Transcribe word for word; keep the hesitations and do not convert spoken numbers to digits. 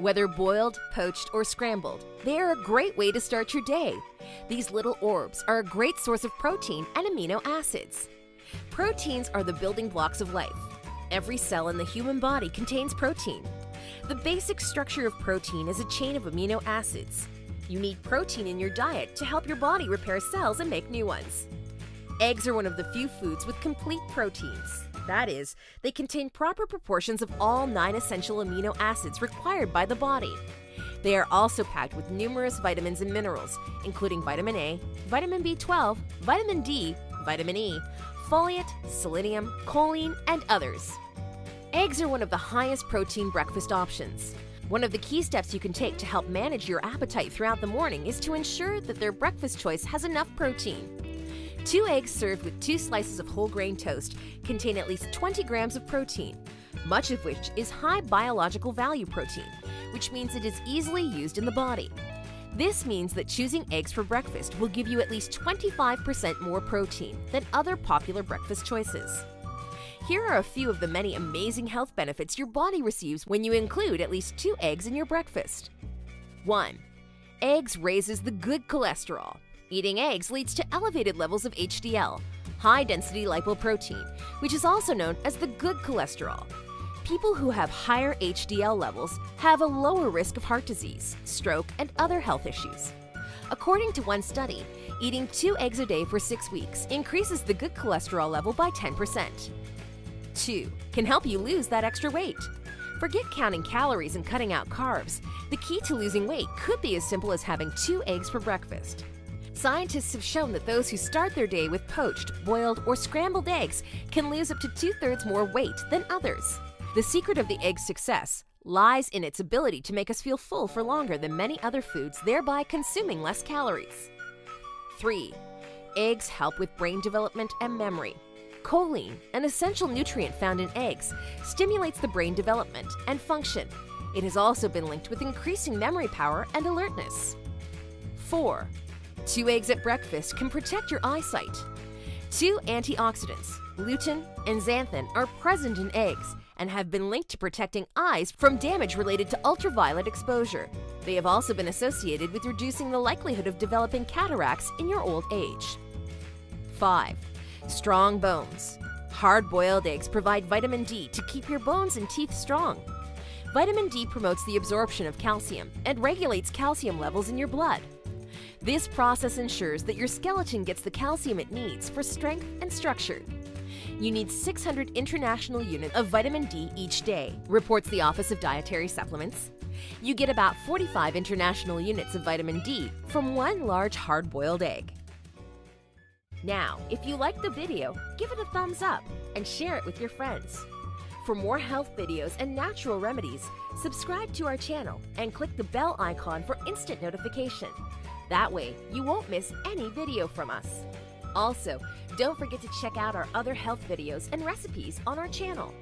Whether boiled, poached, or scrambled, they are a great way to start your day. These little orbs are a great source of protein and amino acids. Proteins are the building blocks of life. Every cell in the human body contains protein. The basic structure of protein is a chain of amino acids. You need protein in your diet to help your body repair cells and make new ones. Eggs are one of the few foods with complete proteins. That is, they contain proper proportions of all nine essential amino acids required by the body. They are also packed with numerous vitamins and minerals, including vitamin A, vitamin B twelve, vitamin D, vitamin E, folate, selenium, choline, and others. Eggs are one of the highest protein breakfast options. One of the key steps you can take to help manage your appetite throughout the morning is to ensure that their breakfast choice has enough protein. Two eggs served with two slices of whole grain toast contain at least twenty grams of protein, much of which is high biological value protein, which means it is easily used in the body. This means that choosing eggs for breakfast will give you at least twenty-five percent more protein than other popular breakfast choices. Here are a few of the many amazing health benefits your body receives when you include at least two eggs in your breakfast. one. Eggs raises the good cholesterol. Eating eggs leads to elevated levels of H D L, high-density lipoprotein, which is also known as the good cholesterol. People who have higher H D L levels have a lower risk of heart disease, stroke, and other health issues. According to one study, eating two eggs a day for six weeks increases the good cholesterol level by ten percent. two. Can help you lose that extra weight. Forget counting calories and cutting out carbs. The key to losing weight could be as simple as having two eggs for breakfast. Scientists have shown that those who start their day with poached, boiled, or scrambled eggs can lose up to two-thirds more weight than others. The secret of the egg's success lies in its ability to make us feel full for longer than many other foods, thereby consuming less calories. three. Eggs help with brain development and memory. Choline, an essential nutrient found in eggs, stimulates the brain development and function. It has also been linked with increasing memory power and alertness. four. Two eggs at breakfast can protect your eyesight. Two antioxidants, lutein and xanthan, are present in eggs and have been linked to protecting eyes from damage related to ultraviolet exposure. They have also been associated with reducing the likelihood of developing cataracts in your old age. five. Strong bones. Hard-boiled eggs provide vitamin D to keep your bones and teeth strong. Vitamin D promotes the absorption of calcium and regulates calcium levels in your blood. This process ensures that your skeleton gets the calcium it needs for strength and structure. You need six hundred international units of vitamin D each day, reports the Office of Dietary Supplements. You get about forty-five international units of vitamin D from one large hard-boiled egg. Now, if you liked the video, give it a thumbs up and share it with your friends. For more health videos and natural remedies, subscribe to our channel and click the bell icon for instant notification. That way, you won't miss any video from us. Also, don't forget to check out our other health videos and recipes on our channel.